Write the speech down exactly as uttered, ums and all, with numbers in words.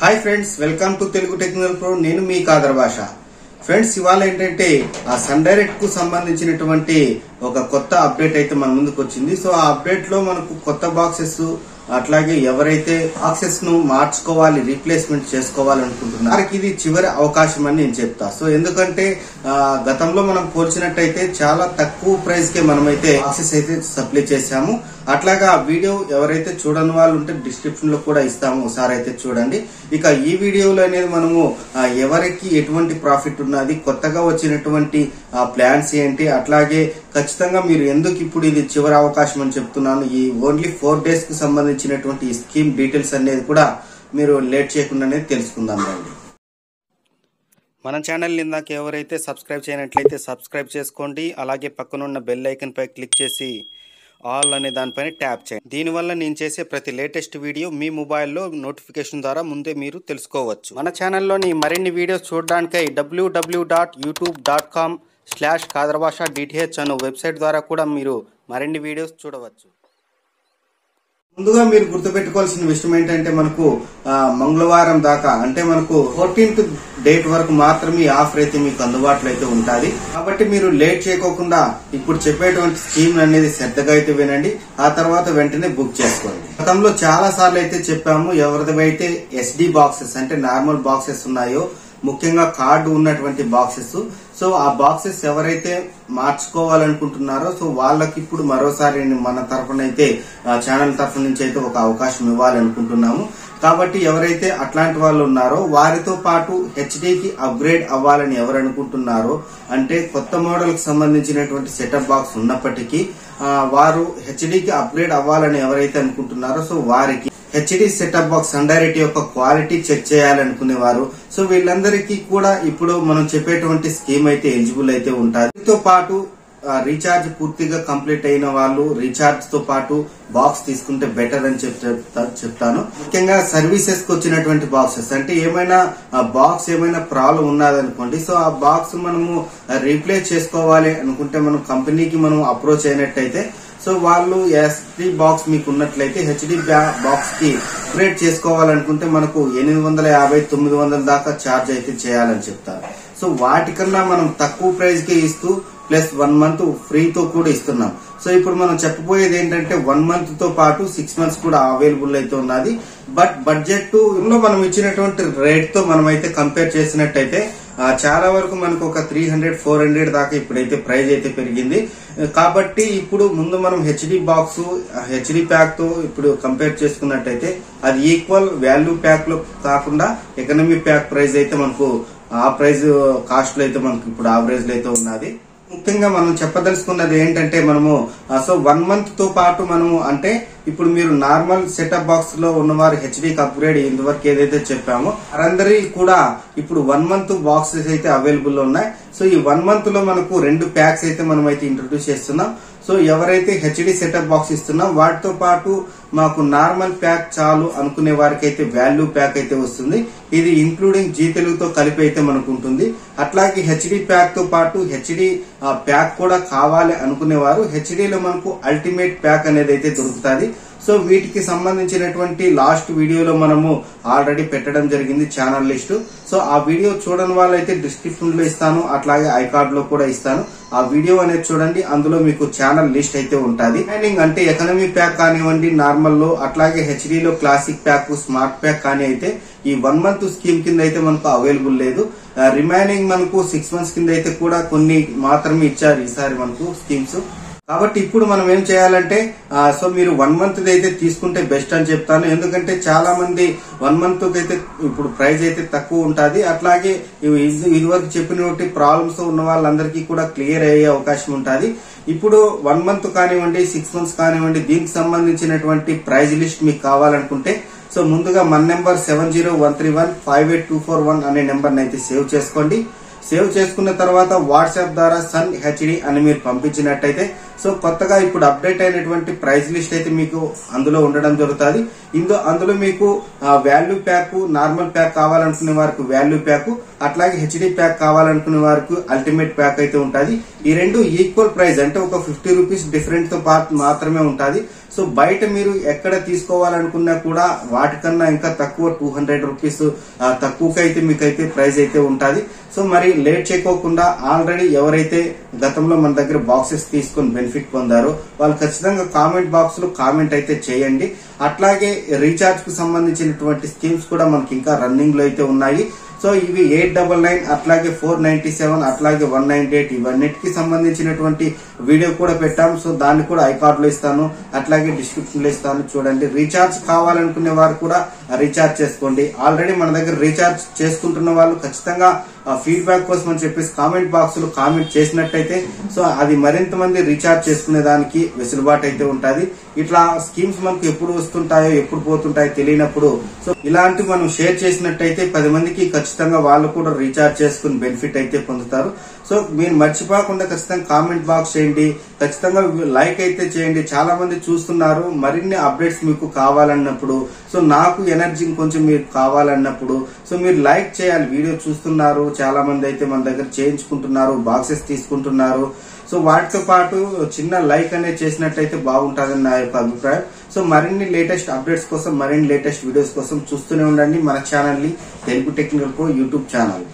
Hi friends, welcome to Telugu technical pro. नेनु मी Kadar Basha. Friends, ఇవాళ ఏంటంటే ఆ సన్ డైరెక్ట్ కు సంబంధించినటువంటి ఒక కొత్త అప్డేట్ అయితే మన ముందుకు వచ్చింది। సో ఆ అప్డేట్ లో మనకు కొత్త బాక్సెస్ అట్లాగే ఎవరైతే బాక్సెస్ ను మార్చుకోవాలి, రీప్లేస్మెంట్ చేసుకోవాలి అనుకుంటున్నారు వారికి ఇది చివరి అవకాశం అని నేను చెప్తా। సో ఎందుకంటే గతంలో మనం పోల్చినట్టయితే చాలా తక్కువ ప్రైస్ కే మనమైతే బాక్సెస్ అయితే సప్లై చేశాము। అట్లాగే ఆ వీడియో ఎవరైతే చూడని వాళ్ళు ఉంటే డిస్క్రిప్షన్ లో కూడా ఇస్తాము, ఒకసారి అయితే చూడండి। ఇక ఈ వీడియోలో అనేది మనము ఎవరికి ఎటువంటి ప్రాఫిట్ ఉన్నది, కొత్తగా వచ్చినటువంటి ప్లాన్స్ ఏంటి, అట్లాగే ఖచ్చితంగా మీరు ఎందుకు ఇప్పుడు ఇది చివరి అవకాశం అని చెప్తున్నాను, ఈ ఓన్లీ ఫోర్ డేస్ కు సంబంధించినటువంటి స్కీమ్ డీటెయిల్స్ అనేది కూడా మీరు లేట్ చేయకుండానే తెలుసుకుందాం రండి। మన ఛానల్ ఇందాక ఎవరైతే సబ్స్క్రైబ్ చేయనట్లయితే సబ్స్క్రైబ్ చేసుకోండి, అలాగే పక్కనున్న బెల్ ఐకన్ పై క్లిక్ చేసి ఆల్ అనే దానిపైన ట్యాప్ చేయండి। దీనివల్ల నేను చేసే ప్రతి లేటెస్ట్ వీడియో మీ మొబైల్లో నోటిఫికేషన్ ద్వారా ముందే మీరు తెలుసుకోవచ్చు। మన ఛానల్లోని మరిన్ని వీడియోస్ చూడడానికి డబ్ల్యూడబ్ల్యూ dot YouTube dot com slash Kadar Basha DTH అనే వెబ్సైట్ ద్వారా కూడా మీరు మరిన్ని వీడియోస్ చూడవచ్చు। ముందుగా మీరు గుర్తుపెట్టుకోవాల్సిన విషయం ఏంటంటే మనకు మంగళవారం దాకా అంటే మనకు ఫోర్టీన్త్ డేట్ వరకు మాత్రమే ఆఫర్ అయితే మీకు అందుబాటులో అయితే ఉంటుంది। కాబట్టి మీరు లేట్ చేయకోకుండా ఇప్పుడు చెప్పేటువంటి స్కీమ్ అనేది శ్రద్ధగా అయితే వినండి, ఆ తర్వాత వెంటనే బుక్ చేసుకోండి। గతంలో చాలా సార్లు అయితే చెప్పాము, ఎవరిదైతే ఎస్డి బాక్సెస్ అంటే నార్మల్ బాక్సెస్ ఉన్నాయో, ముఖ్యంగా కార్డు ఉన్నటువంటి బాక్సెస్, సో ఆ బాక్సెస్ ఎవరైతే మార్చుకోవాలనుకుంటున్నారో సో వాళ్ళకి ఇప్పుడు మరోసారి మన తరఫున అయితే ఛానల్ తరఫు నుంచి అయితే ఒక అవకాశం ఇవ్వాలనుకుంటున్నాము। కాబట్టి ఎవరైతే అట్లాంటి వాళ్ళు ఉన్నారో వారితో పాటు హెచ్డీకి అప్గ్రేడ్ అవ్వాలని ఎవరు అనుకుంటున్నారో, అంటే కొత్త మోడల్ కి సంబంధించినటువంటి సెటప్ బాక్స్ ఉన్నప్పటికీ వారు హెచ్డీకి అప్గ్రేడ్ అవ్వాలని ఎవరైతే అనుకుంటున్నారో సో వారికి HD setup box Sun Direct యొక్క క్వాలిటీ చెక్ చేయాలనుకునేవారు, సో వీళ్ళందరికీ కూడా ఇప్పుడు మనం చెప్పేటువంటి స్కీమ్ అయితే ఎలిజిబుల్ అయితే ఉంటారు। దీంతో పాటు రీఛార్జ్ పూర్తిగా కంప్లీట్ అయిన వాళ్ళు రీఛార్జ్ తో పాటు బాక్స్ తీసుకుంటే బెటర్ అని చెప్తాను। ముఖ్యంగా సర్వీసెస్ కు వచ్చినటువంటి బాక్సెస్ అంటే ఏమైనా బాక్స్ ఏమైనా ప్రాబ్లం ఉన్నదనుకోండి, సో ఆ బాక్స్ మనము రీప్లేస్ చేసుకోవాలి అనుకుంటే మనం కంపెనీకి మనం అప్రోచ్ అయినట్టయితే సో వాళ్ళు ఎస్డి బాక్స్ మీకు ఉన్నట్లయితే హెచ్డి బాక్స్ కి అప్గ్రేడ్ చేసుకోవాలనుకుంటే మనకు ఎనిమిది వందల యాభై తొమ్మిది వందల దాకా ఛార్జ్ అయితే చేయాలని చెప్తారు। సో వాటికన్నా మనం తక్కువ ప్రైస్ కే ఇస్తూ ప్లస్ వన్ మంత్ ఫ్రీతో కూడా ఇస్తున్నాం। సో ఇప్పుడు మనం చెప్పబోయేది ఏంటంటే వన్ మంత్ తో పాటు సిక్స్ మంత్స్ కూడా అవైలబుల్ అయితే ఉన్నది। బట్ బడ్జెట్ లో మనం ఇచ్చినటువంటి రేట్ తో మనం అయితే కంపేర్ చేసినట్టయితే చాలా వరకు మనకు ఒక త్రీ హండ్రెడ్ ఫోర్ హండ్రెడ్ దాకా ఇప్పుడైతే ప్రైజ్ అయితే పెరిగింది। కాబట్టి ఇప్పుడు ముందు మనం హెచ్డి బాక్స్ హెచ్డి ప్యాక్ తో ఇప్పుడు కంపేర్ చేసుకున్నట్టయితే అది ఈక్వల్ వాల్యూ ప్యాక్ లో కాకుండా ఎకనమీ ప్యాక్ ప్రైజ్ అయితే మనకు ఆ ప్రైజ్ కాస్ట్ లో అయితే మనకు ఇప్పుడు యావరేజ్ లో అయితే ఉన్నది। ముఖ్యంగా మనం చెప్పదలుచుకున్నది ఏంటంటే మనము సో వన్ మంత్ తో పాటు మనము అంటే ఇప్పుడు మీరు నార్మల్ సెటప్ బాక్స్ లో ఉన్నవారు హెచ్డీకి అప్గ్రేడ్ ఇంతవరకు ఏదైతే చెప్పామో వారందరి కూడా ఇప్పుడు వన్ మంత్ బాక్సెస్ అయితే అవైలబుల్ లో ఉన్నాయి। సో ఈ వన్ మంత్ లో మనకు రెండు ప్యాక్స్ అయితే మనం అయితే ఇంట్రొడ్యూస్ చేస్తున్నాం। సో ఎవరైతే హెచ్డీ సెటప్ బాక్స్ ఇస్తున్నాం వాటితో పాటు మాకు నార్మల్ ప్యాక్ చాలు అనుకునే వారికి అయితే వాల్యూ ప్యాక్ అయితే వస్తుంది। ఇది ఇంక్లూడింగ్ జీ తెలుగుతో కలిపి అయితే మనకు ఉంటుంది। అట్లాగే హెచ్డీ ప్యాక్ తో పాటు హెచ్డీ ప్యాక్ కూడా కావాలి అనుకునేవారు హెచ్డీలో మనకు అల్టిమేట్ ప్యాక్ అనేది అయితే దొరుకుతుంది। సో వీటికి సంబంధించినటువంటి లాస్ట్ వీడియోలో మనము ఆల్రెడీ పెట్టడం జరిగింది ఛానల్ లిస్ట్। సో ఆ వీడియో చూడని వాళ్ళైతే డిస్క్రిప్షన్ లో ఇస్తాను, అట్లాగే ఐ కార్డ్ లో కూడా ఇస్తాను, ఆ వీడియో అనేది చూడండి, అందులో మీకు ఛానల్ లిస్ట్ అయితే ఉంటుంది। అండ్ అంటే ఎకనమీ ప్యాక్ కానివ్వండి నార్మల్ లో, అట్లాగే హెచ్డీ లో క్లాసిక్ ప్యాక్ స్మార్ట్ ప్యాక్ కానీ అయితే ఈ వన్ మంత్ స్కీమ్ కింద అయితే మనకు అవైలబుల్ లేదు। రిమైనింగ్ మనకు సిక్స్ మంత్స్ కింద అయితే కూడా కొన్ని మాత్రమే ఇచ్చారు ఈసారి మనకు స్కీమ్స్। కాబట్టి ఇప్పుడు మనం ఏం చేయాలంటే సో మీరు వన్ మంత్ అయితే తీసుకుంటే బెస్ట్ అని చెప్తాను, ఎందుకంటే చాలా మంది వన్ మంత్ అయితే ఇప్పుడు ప్రైస్ అయితే తక్కువ ఉంటుంది। అట్లాగే ఇదివరకు చెప్పినటువంటి ప్రాబ్లమ్స్ ఉన్న వాళ్ళందరికీ కూడా క్లియర్ అయ్యే అవకాశం ఉంటుంది। ఇప్పుడు వన్ మంత్ కానివ్వండి సిక్స్ మంత్స్ కానివ్వండి దీనికి సంబంధించినటువంటి ప్రైజ్ లిస్ట్ మీకు కావాలనుకుంటే సో ముందుగా మన number seven zero one three one five eight two four one అనే నెంబర్ని అయితే సేవ్ చేసుకోండి। సేవ్ చేసుకున్న తర్వాత వాట్సాప్ ద్వారా సన్ హెచ్డి అని మీరు పంపించినట్టయితే సో కొత్తగా ఇప్పుడు అప్డేట్ అయినటువంటి ప్రైస్ లిస్ట్ అయితే మీకు అందులో ఉండడం జరుగుతుంది। ఇందు అందులో మీకు వాల్యూ ప్యాక్ నార్మల్ ప్యాక్ కావాలనుకునే వారికి వాల్యూ ప్యాక్, అట్లాగే హెచ్డి ప్యాక్ కావాలనుకునే వారికి అల్టిమేట్ ప్యాక్ అయితే ఉంటుంది। ఈ రెండు ఈక్వల్ ప్రైస్ అంటే ఒక ఫిఫ్టీ రూపీస్ డిఫరెంట్ తో పాటు మాత్రమే ఉంటుంది। సో సో బయట మీరు ఎక్కడ తీసుకోవాలనుకున్నా కూడా వాటికన్నా ఇంకా తక్కువ టూ హండ్రెడ్ రూపీస్ తక్కువకైతే మీకైతే ప్రైస్ అయితే ఉంటుంది. సో మరి లేట్ చేయకోకుండా ఆల్రెడీ ఎవరైతే గతంలో మన దగ్గర బాక్సెస్ తీసుకొని బెనిఫిట్ పొందారో వాళ్ళు ఖచ్చితంగా కామెంట్ బాక్స్ లో కామెంట్ అయితే చేయండి. అట్లాగే రీఛార్జ్ కు సంబంధించినటువంటి స్కీమ్స్ కూడా మనకి ఇంకా రన్నింగ్ లో అయితే ఉన్నాయి. సో ఇవి ఎయిట్ డబల్ నైన్ అట్లాగే ఫోర్ నైన్టీ సెవెన్ అట్లాగే వన్ నైన్టీ ఎయిట్ ఇవన్నిటికి సంబంధించినటువంటి వీడియో కూడా పెట్టాము. సో దాన్ని కూడా ఐ కార్డ్ లో ఇస్తాను అట్లాగే డిస్క్రిప్షన్ లో ఇస్తాను చూడండి. రీఛార్జ్ కావాలనుకునే వారు కూడా రీఛార్జ్ చేసుకోండి. ఆల్రెడీ మన దగ్గర రీఛార్జ్ చేసుకుంటున్న వాళ్ళు ఖచ్చితంగా ఫీడ్బ్యాక్ కోసం అని చెప్పేసి కామెంట్ బాక్స్ లో కామెంట్ చేసినట్టయితే సో అది మరింత మంది రీఛార్జ్ చేసుకునే దానికి వెసులుబాటు అయితే ఉంటుంది. ఇట్లా స్కీమ్స్ మనకు ఎప్పుడు వస్తుంటాయో ఎప్పుడు పోతుంటాయో తెలియనప్పుడు సో ఇలాంటి మనం షేర్ చేసినట్టయితే పది మందికి ఖచ్చితంగా వాళ్ళు కూడా రీఛార్జ్ చేసుకుని బెనిఫిట్ అయితే పొందుతారు. సో మీరు మర్చిపోకుండా ఖచ్చితంగా కామెంట్ బాక్స్ చేయండి, ఖచ్చితంగా లైక్ అయితే చేయండి. చాలా మంది చూస్తున్నారు. మరిన్ని అప్డేట్స్ మీకు కావాలన్నప్పుడు సో నాకు ఎనర్జీ కొంచెం మీరు కావాలన్నప్పుడు సో మీరు లైక్ చేయాలి. వీడియో చూస్తున్నారు చాలా మంది అయితే మన దగ్గర చేయించుకుంటున్నారు, బాక్సెస్ తీసుకుంటున్నారు. సో వాటితో పాటు చిన్న లైక్ అనేది చేసినట్లయితే బాగుంటుందని నా యొక్క అభిప్రాయం. సో మరిన్ని లేటెస్ట్ అప్డేట్స్ కోసం మరిన్ని లేటెస్ట్ వీడియోస్ కోసం చూస్తూనే ఉండండి మన ఛానల్ ని Telugu technical pro YouTube channel.